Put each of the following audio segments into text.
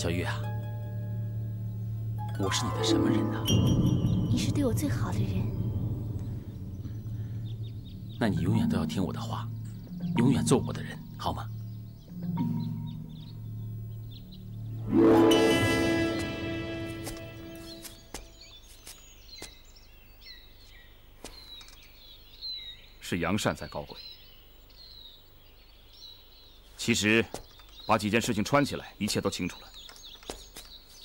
小玉啊，我是你的什么人啊？你是对我最好的人。那你永远都要听我的话，永远做我的人，好吗？是杨善在搞鬼。其实，把几件事情串起来，一切都清楚了。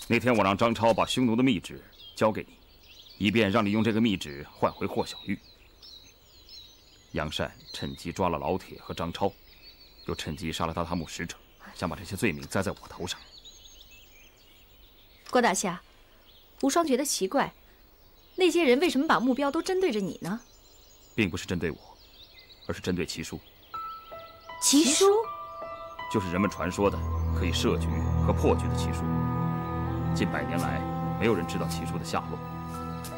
那天我让张超把匈奴的密旨交给你，以便让你用这个密旨换回霍小玉。杨善趁机抓了老铁和张超，又趁机杀了大踏木使者，想把这些罪名栽在我头上。郭大侠，无双觉得奇怪，那些人为什么把目标都针对着你呢？并不是针对我，而是针对奇书。奇书，就是人们传说的可以设局和破局的奇书。 近百年来，没有人知道奇书的下落，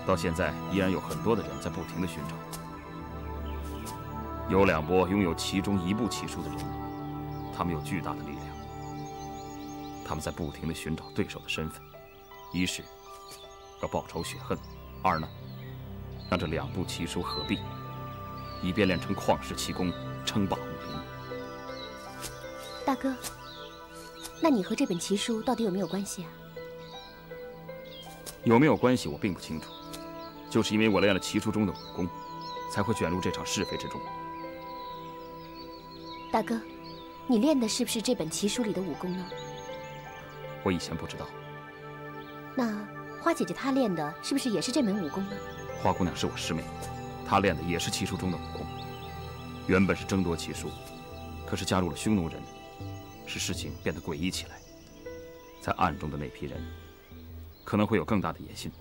到现在依然有很多的人在不停地寻找。有两波拥有其中一部奇书的人，他们有巨大的力量，他们在不停地寻找对手的身份，一是要报仇雪恨，二呢，让这两部奇书合璧，以便练成旷世奇功，称霸武林。大哥，那你和这本奇书到底有没有关系啊？ 有没有关系，我并不清楚。就是因为我练了奇书中的武功，才会卷入这场是非之中。大哥，你练的是不是这本奇书里的武功呢？我以前不知道。那花姐姐她练的是不是也是这门武功呢？花姑娘是我师妹，她练的也是奇书中的武功。原本是争夺奇书，可是加入了匈奴人，使事情变得诡异起来。在暗中的那批人。 可能会有更大的野心，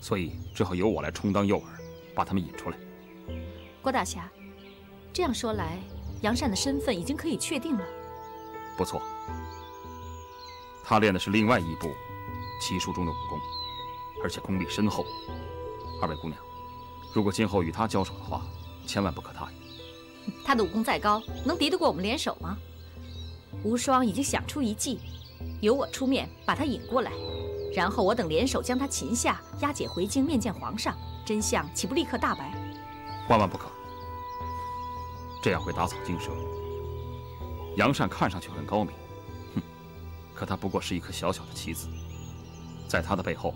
所以只好由我来充当诱饵，把他们引出来。郭大侠，这样说来，杨善的身份已经可以确定了。不错，他练的是另外一部奇书中的武功，而且功力深厚。二位姑娘，如果今后与他交手的话，千万不可大意。他的武功再高，能敌得过我们联手吗？无双已经想出一计，由我出面把他引过来。 然后我等联手将他擒下，押解回京面见皇上，真相岂不立刻大白？万万不可，这样会打草惊蛇。杨善看上去很高明，哼，可他不过是一颗小小的棋子，在他的背后，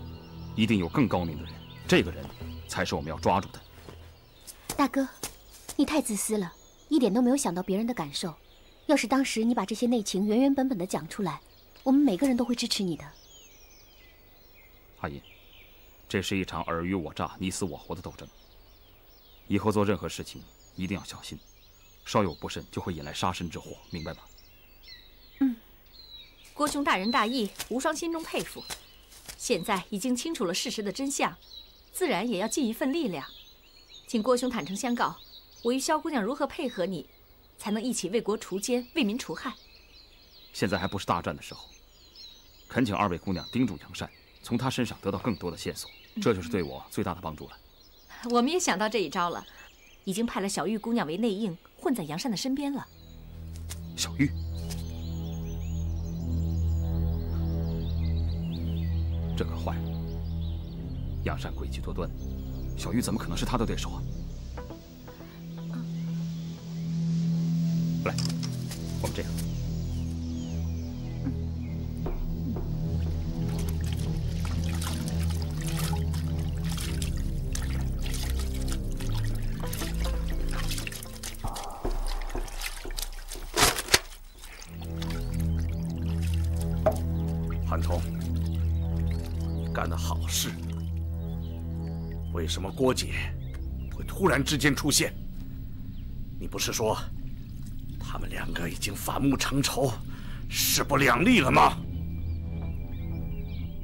一定有更高明的人，这个人才是我们要抓住的。大哥，你太自私了，一点都没有想到别人的感受。要是当时你把这些内情原原本本的讲出来，我们每个人都会支持你的。 阿银，这是一场尔虞我诈、你死我活的斗争。以后做任何事情一定要小心，稍有不慎就会引来杀身之祸，明白吗？嗯，郭兄大仁大义，无双心中佩服。现在已经清楚了事实的真相，自然也要尽一份力量。请郭兄坦诚相告，我与萧姑娘如何配合你，才能一起为国除奸、为民除害？现在还不是大战的时候，恳请二位姑娘叮嘱杨善。 从他身上得到更多的线索，这就是对我最大的帮助了。我们也想到这一招了，已经派了小玉姑娘为内应，混在杨善的身边了。小玉，这可坏了！杨善诡计多端，小玉怎么可能是他的对手啊？来，我们这样。 为什么郭姐会突然之间出现？你不是说他们两个已经反目成仇，势不两立了吗？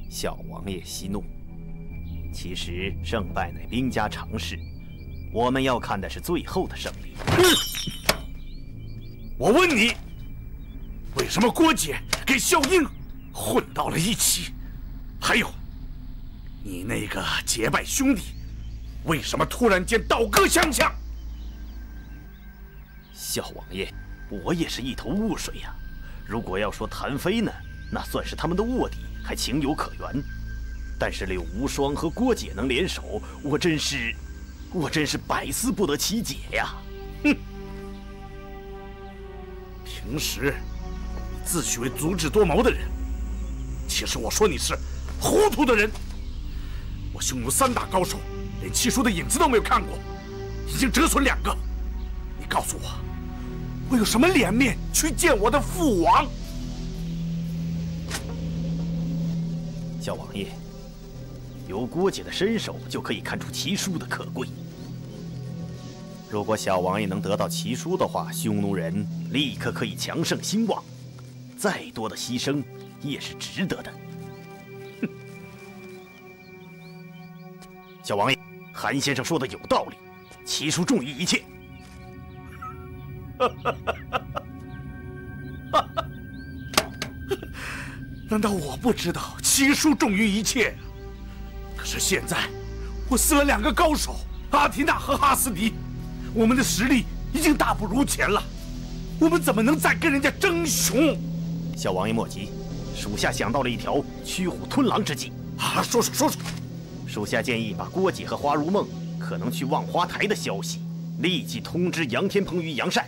小王爷息怒，其实胜败乃兵家常事，我们要看的是最后的胜利。我问你，为什么郭姐跟萧英混到了一起？还有，你那个结拜兄弟。 为什么突然间倒戈相向？萧王爷，我也是一头雾水呀。如果要说谭飞呢，那算是他们的卧底，还情有可原。但是柳无双和郭姐能联手，我真是百思不得其解呀！哼！平时你自诩为足智多谋的人，其实我说你是糊涂的人。我匈奴三大高手，连七叔的影子都没有看过，已经折损2个。你告诉我，我有什么脸面去见我的父王？ 小王爷，由郭姐的身手就可以看出奇书的可贵。如果小王爷能得到奇书的话，匈奴人立刻可以强盛兴旺，再多的牺牲也是值得的。哼！小王爷，韩先生说的有道理，奇书重于一切。难道我不知道七叔重于一切？可是现在，我死了2个高手阿提娜和哈斯迪，我们的实力已经大不如前了，我们怎么能再跟人家争雄？小王爷莫急，属下想到了一条驱虎吞狼之计。啊，说。属下建议把郭姐和花如梦可能去望花台的消息立即通知杨天鹏与杨善，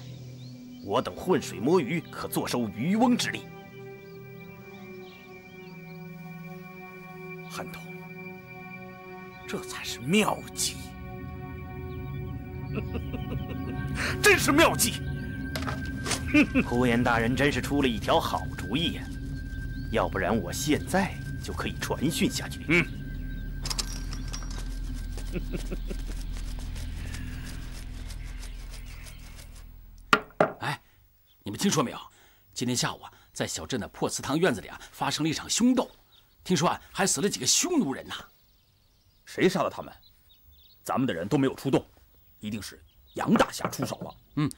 我等浑水摸鱼，可坐收渔翁之利。 韩童，这才是妙计，真是妙计！呼延大人真是出了一条好主意呀、要不然我现在就可以传讯下去。嗯。哎，你们听说没有？今天下午啊，在小镇的破祠堂院子里啊，发生了一场凶斗。 听说啊，还死了几个匈奴人呐！谁杀了他们？咱们的人都没有出动，一定是杨大侠出手了。嗯，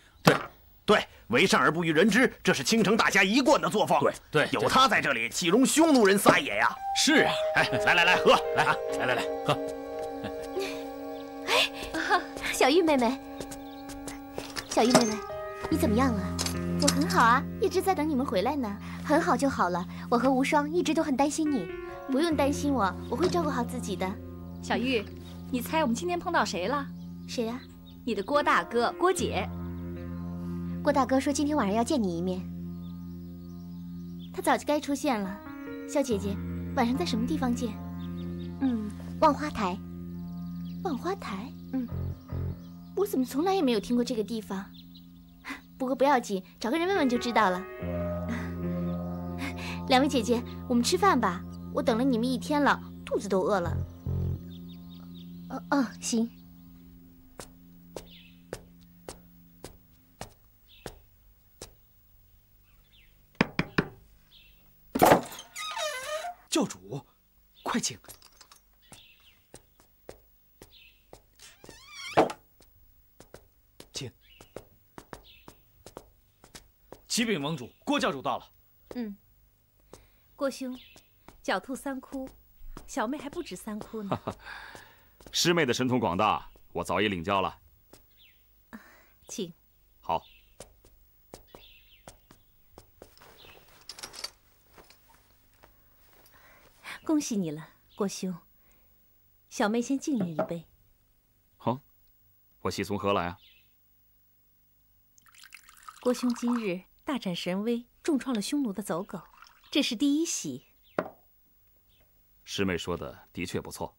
对，为善而不于人知，这是青城大侠一贯的作风。对，有他在这里，岂容匈奴人撒野呀？是啊，哎，来喝，来喝。哎，小玉妹妹，你怎么样了？ 我很好啊，一直在等你们回来呢。很好就好了，我和无双一直都很担心你。不用担心我，我会照顾好自己的。小玉，你猜我们今天碰到谁了？谁呀？你的郭大哥、郭姐。郭大哥说今天晚上要见你一面，他早就该出现了。小姐姐，晚上在什么地方见？嗯，望花台。望花台？嗯，我怎么从来也没有听过这个地方？ 不过不要紧，找个人问问就知道了。两位姐姐，我们吃饭吧，我等了你们一天了，肚子都饿了。哦，行。教主，快请。 启禀盟主，郭教主到了。嗯，郭兄，狡兔三窟，小妹还不止3窟呢。师妹的神通广大，我早已领教了。请。好。恭喜你了，郭兄。小妹先敬你一杯。好、我喜从何来啊？郭兄今日 大展神威，重创了匈奴的走狗，这是第一喜。师妹说的的确不错，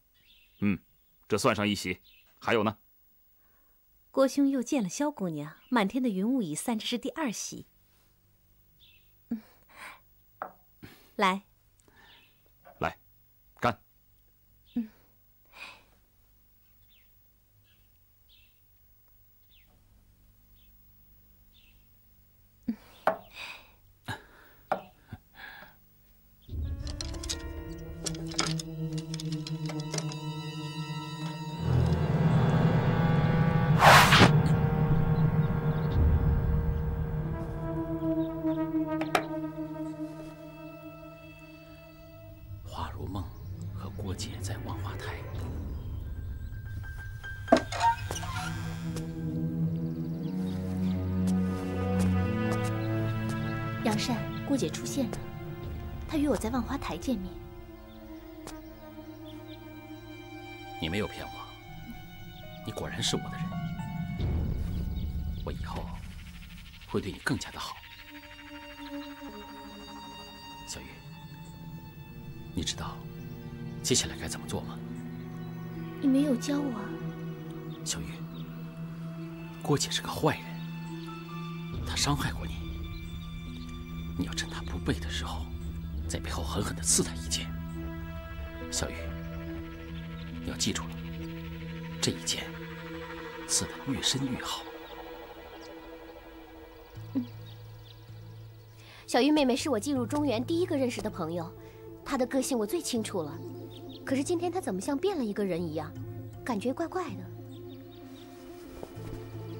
这算上一喜，还有呢？郭兄又见了萧姑娘，满天的云雾已散，这是第二喜。来，干！杨善，郭姐出现了。他约我在万花台见面。你没有骗我，你果然是我的人。我以后会对你更加的好。小玉，你知道接下来该怎么做吗？你没有教我啊。小玉，郭姐是个坏人，她伤害过你。 你要趁他不备的时候，在背后狠狠地刺他一剑。小雨，你要记住了，这一剑刺得越深越好。小玉妹妹是我进入中原第一个认识的朋友，她的个性我最清楚了。可是今天她怎么像变了一个人一样，感觉怪怪的。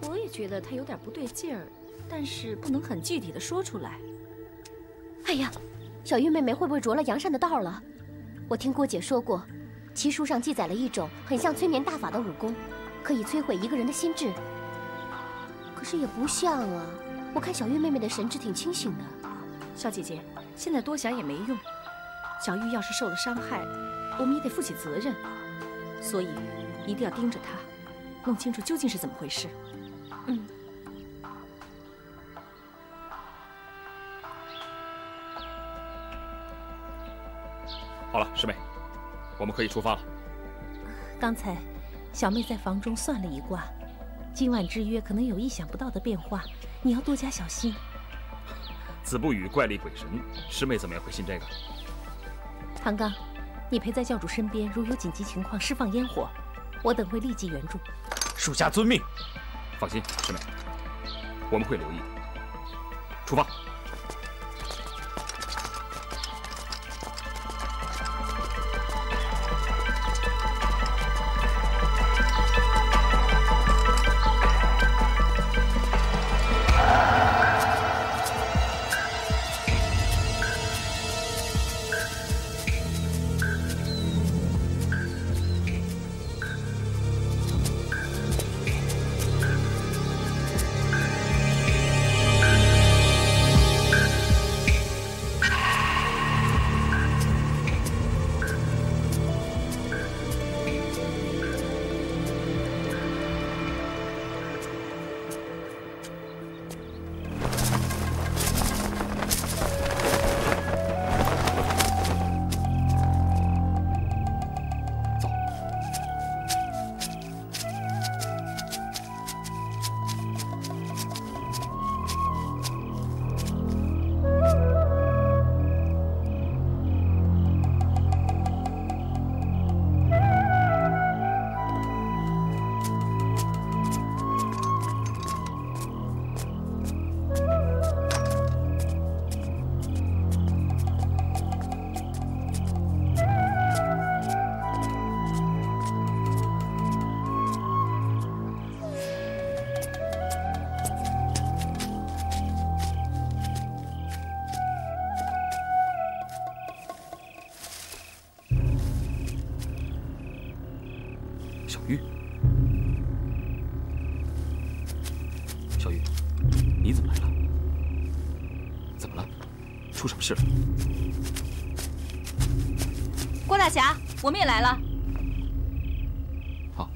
我也觉得她有点不对劲儿，但是不能很具体的说出来。 哎呀，小玉妹妹会不会着了杨善的道了？我听郭姐说过，奇书上记载了一种很像催眠大法的武功，可以摧毁一个人的心智。可是也不像啊，我看小玉妹妹的神智挺清醒的。小姐姐，现在多想也没用。小玉要是受了伤害，我们也得负起责任，所以一定要盯着她，弄清楚究竟是怎么回事。嗯。 好了，师妹，我们可以出发了。刚才小妹在房中算了一卦，今晚之约可能有意想不到的变化，你要多加小心。子不语怪力鬼神，师妹怎么也会信这个？唐刚，你陪在教主身边，如有紧急情况，释放烟火，我等会立即援助。属下遵命。放心，师妹，我们会留意的。出发。 我们也来了。好。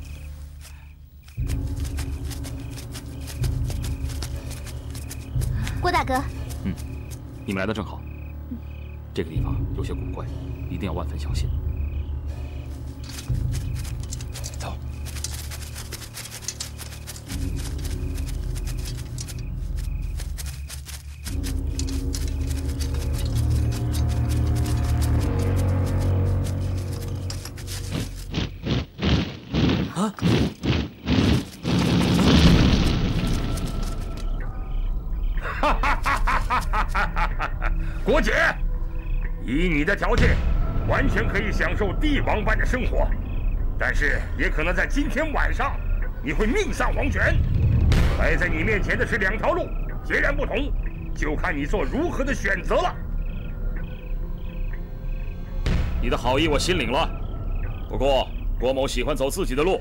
郭大哥。嗯，你们来的正好。这个地方有些古怪，一定要万分小心。走。郭姐，以你的条件，完全可以享受帝王般的生活，但是也可能在今天晚上，你会命丧黄泉。摆在你面前的是两条路，截然不同，就看你做如何的选择了。你的好意我心领了，不过郭某喜欢走自己的路。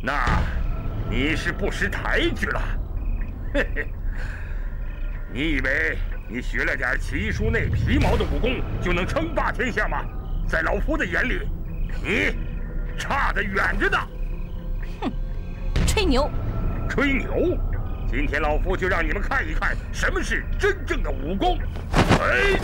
那你是不识抬举了。你以为你学了点奇书内皮毛的武功，就能称霸天下吗？在老夫的眼里，你差得远着呢。哼，吹牛！吹牛！今天老夫就让你们看一看什么是真正的武功！哎！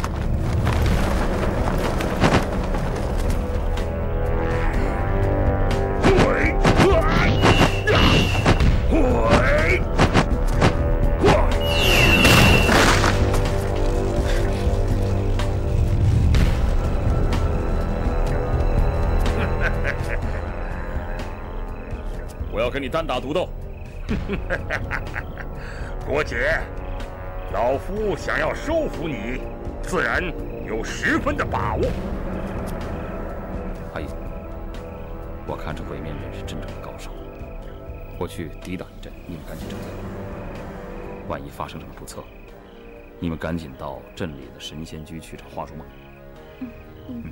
跟你单打独斗，国姐，老夫想要收服你，自然有十分的把握。阿义，我看这鬼面人是真正的高手，我去抵挡一阵，你们赶紧撤退。万一发生什么不测，你们赶紧到镇里的神仙居去找花如梦。嗯。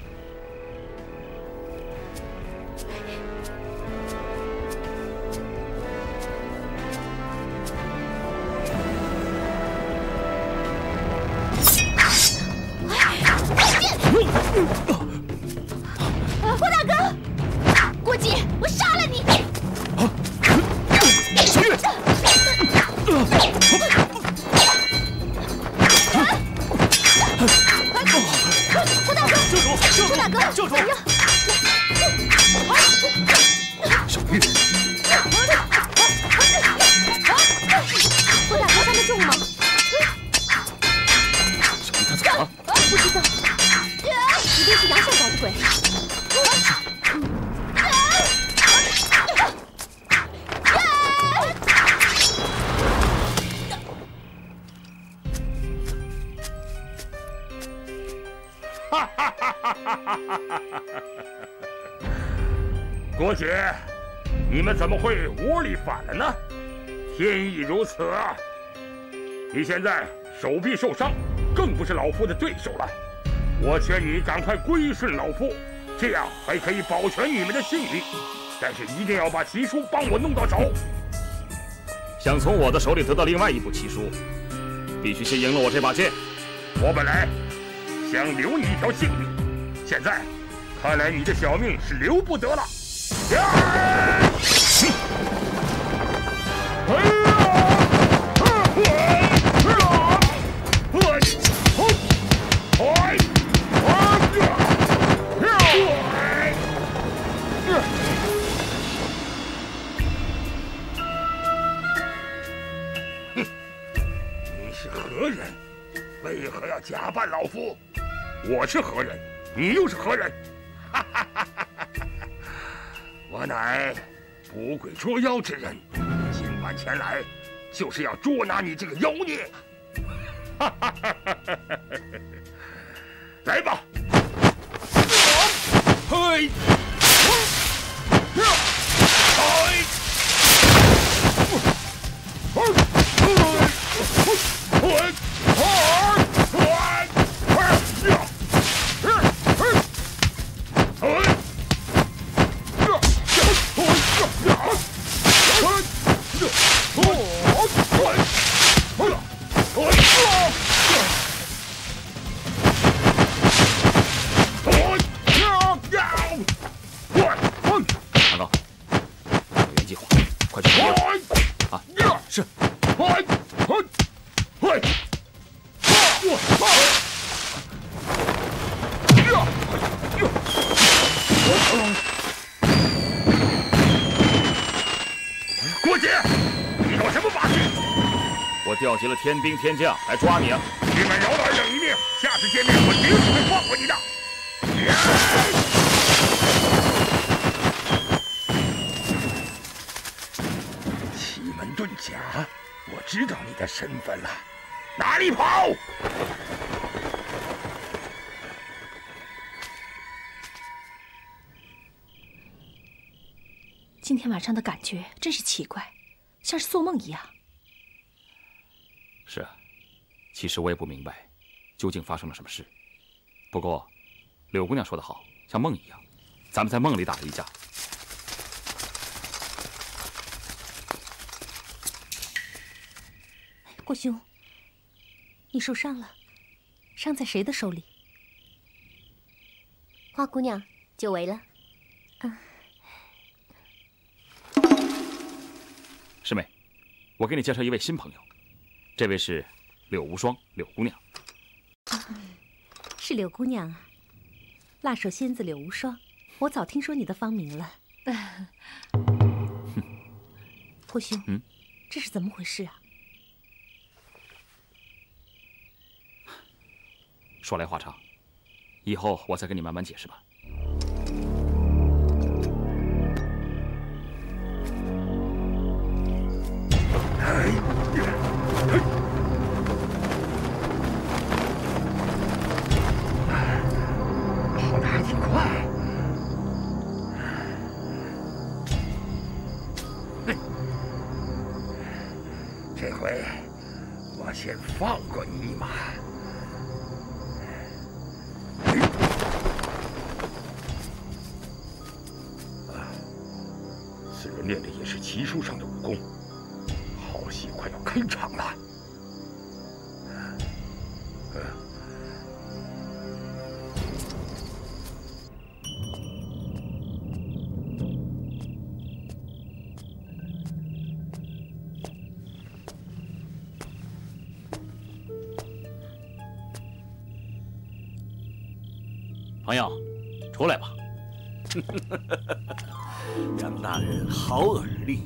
你现在手臂受伤，更不是老夫的对手了。我劝你赶快归顺老夫，这样还可以保全你们的信誉。但是一定要把奇书帮我弄到手。想从我的手里得到另外一部奇书，必须先赢了我这把剑。我本来想留你一条性命，现在看来你的小命是留不得了。假扮老夫，我是何人？你又是何人？哈哈哈哈！我乃捕鬼捉妖之人，今晚前来就是要捉拿你这个妖孽。哈哈哈哈！来吧！嘿！哎！ 调集了天兵天将来抓你啊！你们饶老二等一命，下次见面我绝不会放过你的。奇门遁甲，我知道你的身份了，哪里跑？今天晚上的感觉真是奇怪，像是做梦一样。 是啊，其实我也不明白，究竟发生了什么事。不过，柳姑娘说得好，像梦一样，咱们在梦里打了一架。国兄，你受伤了，伤在谁的手里？花姑娘，久违了。啊，师妹，我给你介绍一位新朋友，这位是柳无双，柳姑娘。是柳姑娘啊，辣手仙子柳无双，我早听说你的芳名了。胡兄，这是怎么回事啊？ 说来话长，以后我再跟你慢慢解释吧。跑得还挺快。这回我先放过你一马。 练的也是奇书上的武功，好戏快要开场了。朋友，出来吧。杨大人好耳力，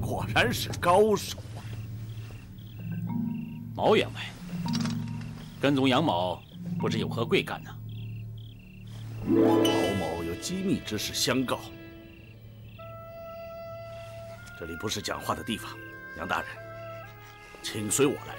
果然是高手啊！毛员外，跟踪杨某不知有何贵干呢？毛某有机密之事相告，这里不是讲话的地方。杨大人，请随我来。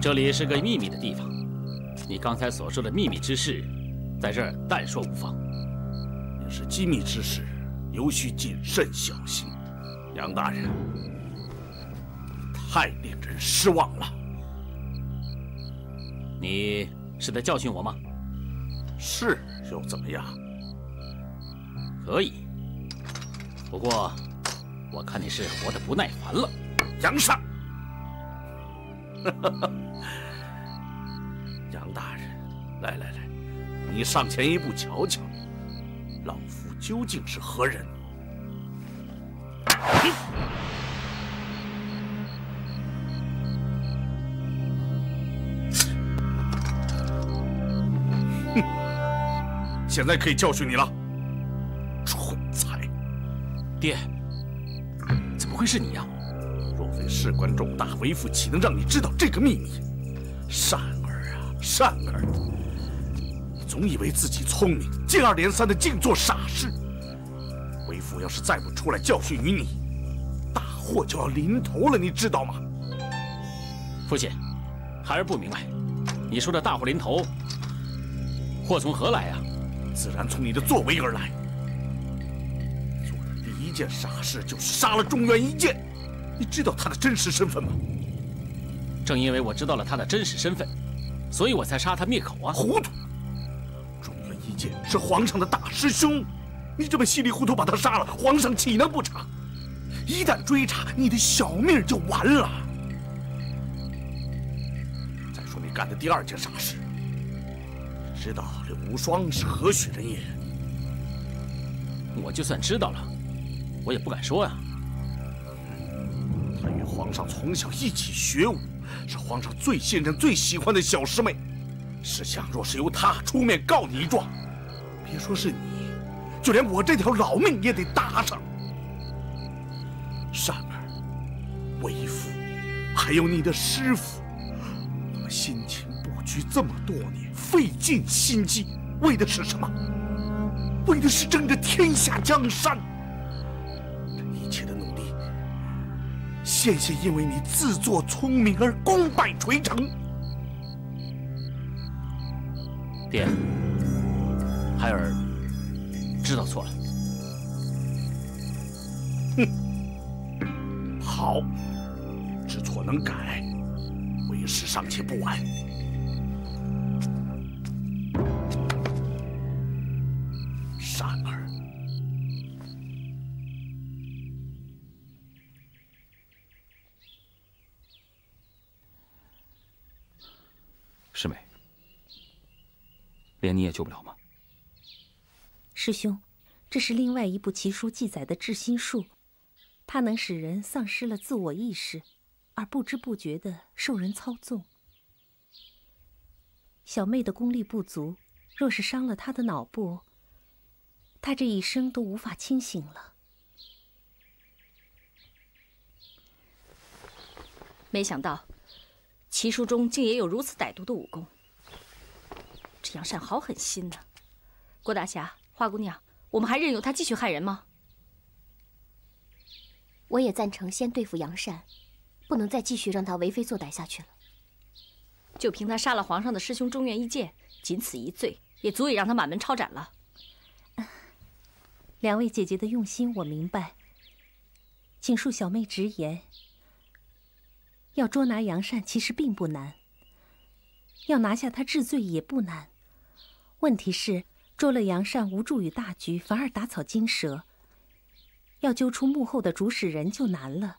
这里是个秘密的地方，你刚才所说的秘密之事，在这儿但说无妨。也是机密之事，尤需谨慎小心。杨大人，太令人失望了。你是在教训我吗？是，又怎么样？可以。不过，我看你是活得不耐烦了，杨尚。杨大人，来来来，你上前一步瞧瞧，老夫究竟是何人？哼！现在可以教训你了，蠢材！爹，怎么会是你呀？ 非事关重大，为父岂能让你知道这个秘密？善儿啊，善儿，你总以为自己聪明，接二连三的净做傻事。为父要是再不出来教训于你，大祸就要临头了，你知道吗？父亲，孩儿不明白，你说的大祸临头，祸从何来呀？自然从你的作为而来。做的第一件傻事就是杀了中原一剑。 你知道他的真实身份吗？正因为我知道了他的真实身份，所以我才杀他灭口啊！糊涂！中原一剑是皇上的大师兄，你这么稀里糊涂把他杀了，皇上岂能不查？一旦追查，你的小命就完了。再说你干的第二件傻事，你知道柳无双是何许人也？我就算知道了，我也不敢说啊。 他与皇上从小一起学武，是皇上最信任、最喜欢的小师妹。试想，若是由他出面告你一状，别说是你，就连我这条老命也得搭上。善儿，为父，还有你的师傅，我们辛勤布局这么多年，费尽心机，为的是什么？为的是争个天下江山。 现是因为你自作聪明而功败垂成。爹，孩儿知道错了。哼，好，知错能改。为时尚且不晚。善儿，师妹，连你也救不了吗？师兄，这是另外一部奇书记载的治心术。 它能使人丧失了自我意识，而不知不觉地受人操纵。小妹的功力不足，若是伤了她的脑部，她这一生都无法清醒了。没想到，奇书中竟也有如此歹毒的武功。这杨善好狠心呢！郭大侠、花姑娘，我们还任由他继续害人吗？ 我也赞成先对付杨善，不能再继续让他为非作歹下去了。就凭他杀了皇上的师兄中原一介，仅此一罪，也足以让他满门抄斩了。两位姐姐的用心我明白，请恕小妹直言。要捉拿杨善其实并不难，要拿下他治罪也不难。问题是捉了杨善无助于大局，反而打草惊蛇。 要揪出幕后的主使人就难了，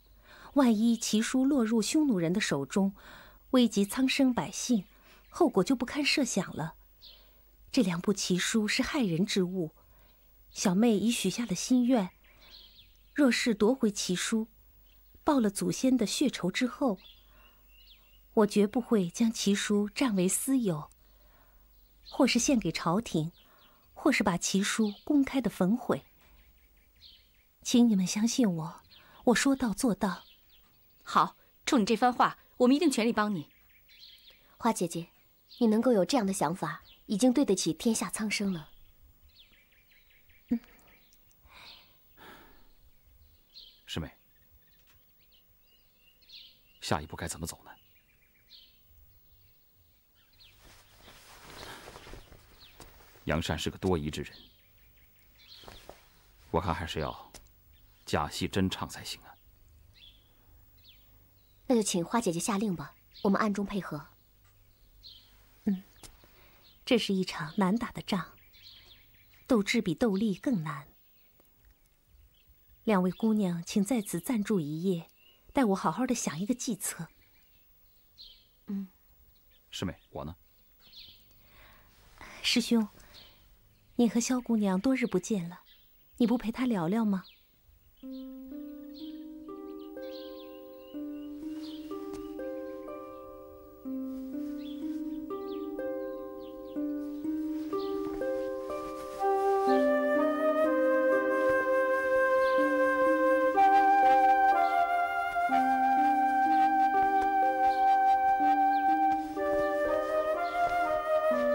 万一奇书落入匈奴人的手中，危及苍生百姓，后果就不堪设想了。这两部奇书是害人之物，小妹已许下了心愿，若是夺回奇书，报了祖先的血仇之后，我绝不会将奇书占为私有，或是献给朝廷，或是把奇书公开的焚毁。 请你们相信我，我说到做到。好，冲你这番话，我们一定全力帮你。花姐姐，你能够有这样的想法，已经对得起天下苍生了。嗯。师妹，下一步该怎么走呢？杨善是个多疑之人，我看还是要 假戏真唱才行啊！那就请花姐姐下令吧，我们暗中配合。嗯，这是一场难打的仗，斗智比斗力更难。两位姑娘，请在此暂住一夜，待我好好的想一个计策。嗯，师妹，我呢？师兄，你和萧姑娘多日不见了，你不陪她聊聊吗？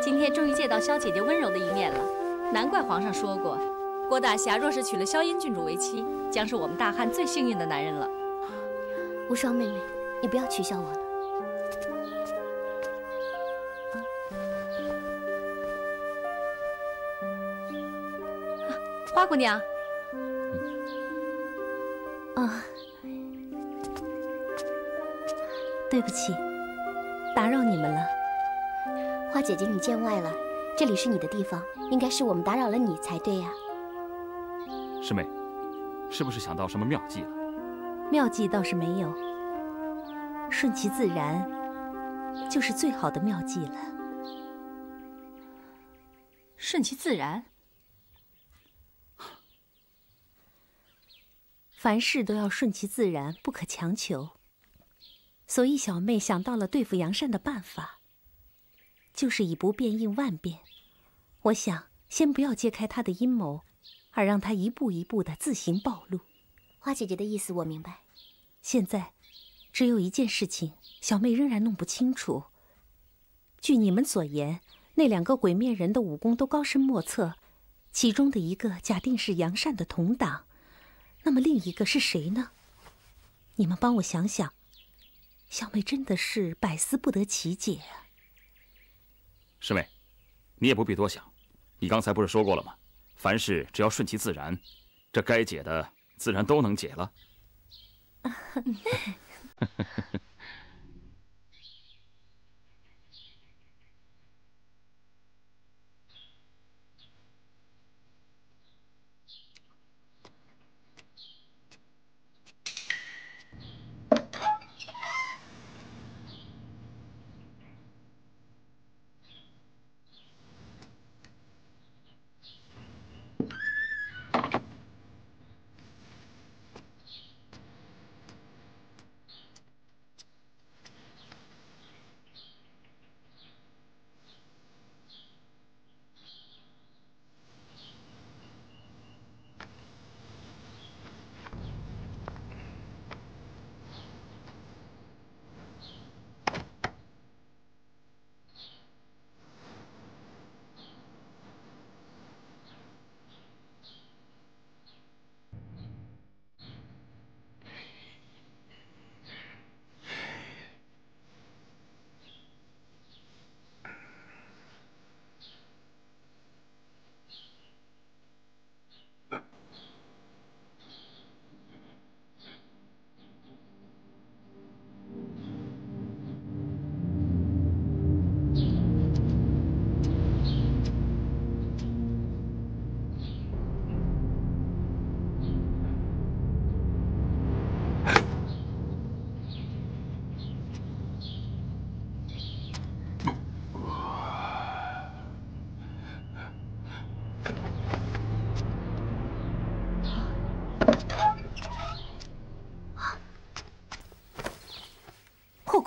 今天终于见到萧姐姐温柔的一面了，难怪皇上说过，郭大侠若是娶了萧殷郡主为妻， 将是我们大汉最幸运的男人了，无双妹妹，你不要取笑我了。啊、花姑娘，啊，对不起，打扰你们了。花姐姐，你见外了，这里是你的地方，应该是我们打扰了你才对呀。师妹。 是不是想到什么妙计了？妙计倒是没有，顺其自然就是最好的妙计了。顺其自然，凡事都要顺其自然，不可强求。所以小妹想到了对付杨善的办法，就是以不变应万变。我想，先不要揭开他的阴谋。 而让他一步一步的自行暴露。花姐姐的意思我明白。现在，只有一件事情，小妹仍然弄不清楚。据你们所言，那两个鬼面人的武功都高深莫测，其中的一个假定是杨善的同党，那么另一个是谁呢？你们帮我想想。小妹真的是百思不得其解啊。师妹，你也不必多想，你刚才不是说过了吗？ 凡事只要顺其自然，这该解的自然都能解了。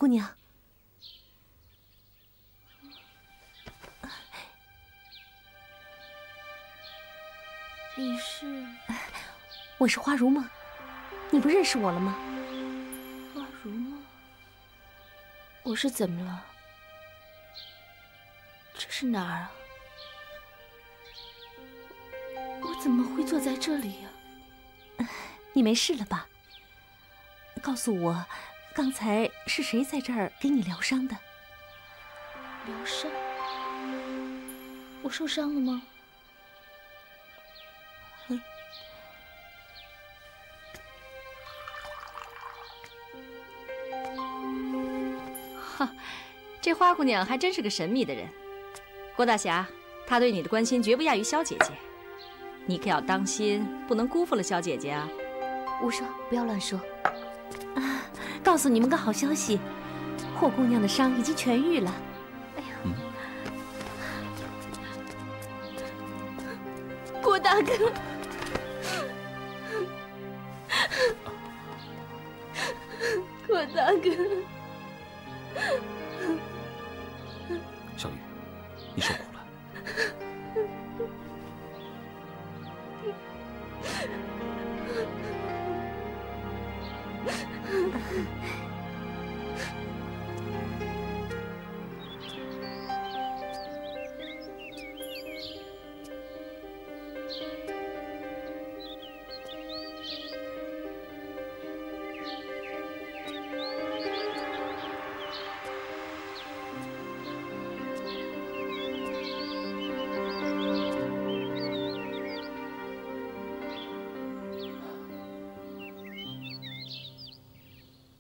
姑娘，你是？我是花如梦，你不认识我了吗？花如梦，我是怎么了？这是哪儿啊？我怎么会坐在这里呀？你没事了吧？告诉我。 刚才是谁在这儿给你疗伤的？疗伤？我受伤了吗？嗯。哈，这花姑娘还真是个神秘的人。郭大侠，她对你的关心绝不亚于萧姐姐，你可要当心，不能辜负了萧姐姐啊。无双，不要乱说。 告诉你们个好消息，霍姑娘的伤已经痊愈了。哎呀，郭大哥，郭大哥，小雨，你受苦了。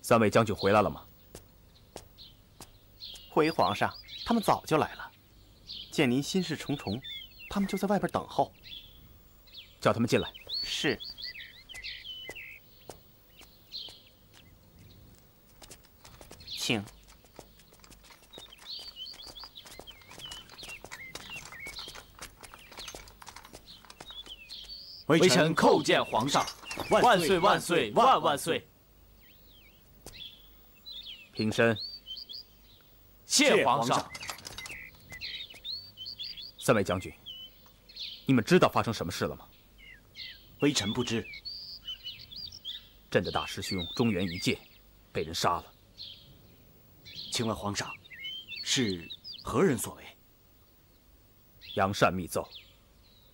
三位将军回来了吗？回皇上，他们早就来了。见您心事重重，他们就在外边等候。叫他们进来。是。请。微臣叩见皇上，万岁万岁万万岁！ 平身，谢皇上。三位将军，你们知道发生什么事了吗？微臣不知。朕的大师兄中原一介被人杀了，请问皇上，是何人所为？杨善密奏，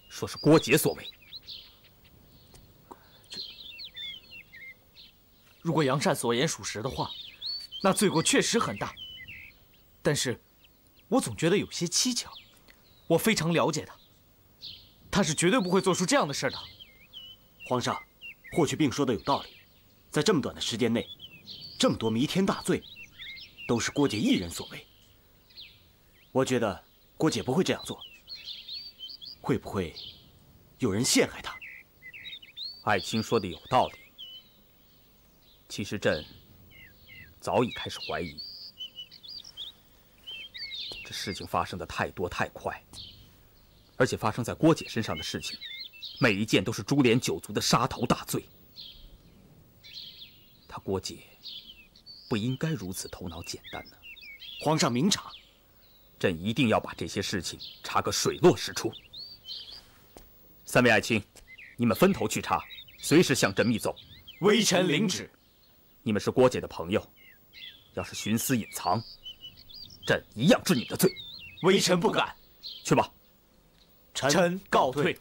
说是郭杰所为。这，如果杨善所言属实的话。 那罪过确实很大，但是，我总觉得有些蹊跷。我非常了解他，他是绝对不会做出这样的事的。皇上，霍去病说的有道理，在这么短的时间内，这么多弥天大罪，都是郭姐一人所为。我觉得郭姐不会这样做，会不会有人陷害她？爱卿说的有道理。其实朕。 早已开始怀疑，这事情发生的太多太快，而且发生在郭姐身上的事情，每一件都是株连九族的杀头大罪。她郭姐不应该如此头脑简单呢。皇上明察，朕一定要把这些事情查个水落石出。三位爱卿，你们分头去查，随时向朕密奏。微臣领旨。你们是郭姐的朋友。 要是徇私隐藏，朕一样治你的罪。微臣不敢。去吧。臣告退。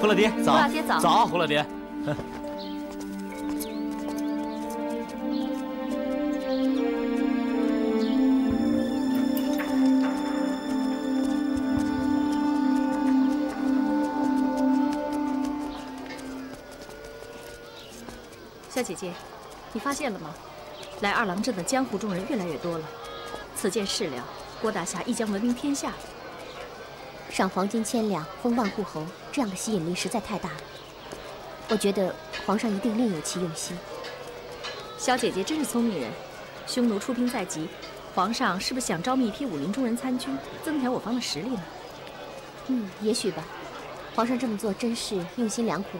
胡老爹早，胡老爹。大姐姐，你发现了吗？来二郎镇的江湖中人越来越多了。此件事了，郭大侠亦将闻名天下。赏黄金1,000两，封万户侯，这样的吸引力实在太大了。我觉得皇上一定另有其用心。小姐姐真是聪明人，匈奴出兵在即，皇上是不是想招募一批武林中人参军，增强我方的实力呢？嗯，也许吧。皇上这么做真是用心良苦。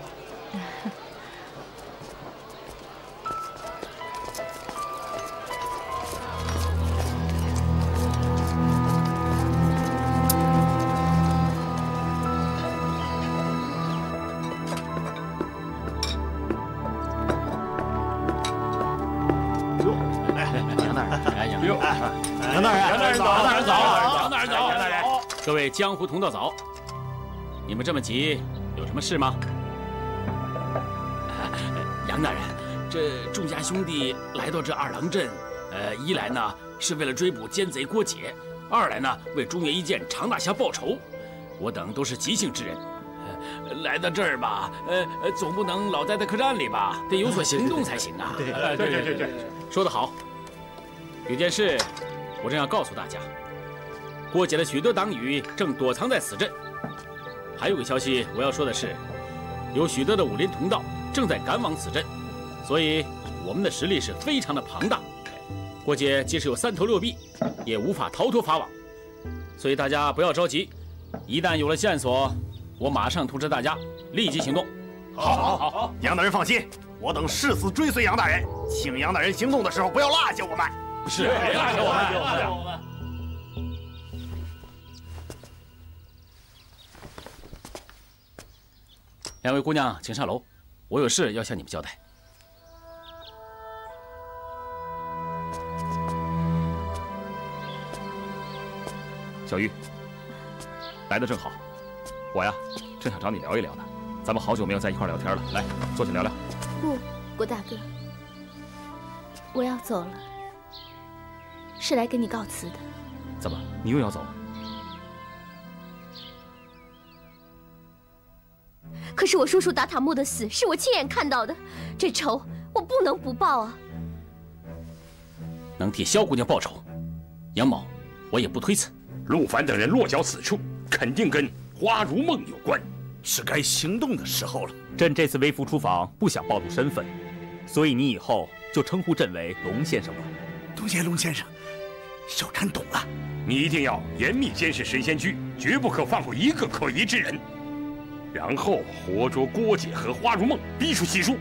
各位江湖同道早，你们这么急，有什么事吗？杨大人，这众家兄弟来到这二郎镇，一来呢是为了追捕奸贼郭解，二来呢为中原一剑常大侠报仇。我等都是急性之人，来到这儿吧，总不能老待在客栈里吧，得有所行动才行啊！对，说得好。有件事，我正要告诉大家。 郭解的许多党羽正躲藏在此镇，还有个消息我要说的是，有许多的武林同道正在赶往此镇，所以我们的实力是非常的庞大。郭解即使有3头6臂，也无法逃脱法网，所以大家不要着急，一旦有了线索，我马上通知大家，立即行动。好，杨大人放心，我等誓死追随杨大人，请杨大人行动的时候不要落下我们。是，别落下我们。 两位姑娘，请上楼，我有事要向你们交代。小玉，来的正好，我呀正想找你聊一聊呢，咱们好久没有在一块聊天了，来坐下聊聊。不，郭大哥，我要走了，是来跟你告辞的。怎么，你又要走？ 可是我叔叔达塔木的死是我亲眼看到的，这仇我不能不报啊！能替萧姑娘报仇，杨某我也不推辞。陆凡等人落脚此处，肯定跟花如梦有关，是该行动的时候了。朕这次微服出访，不想暴露身份，所以你以后就称呼朕为龙先生吧。龙先生，小臣懂了。你一定要严密监视神仙居，绝不可放过一个可疑之人。 然后活捉郭解和花如梦，逼出西蜀。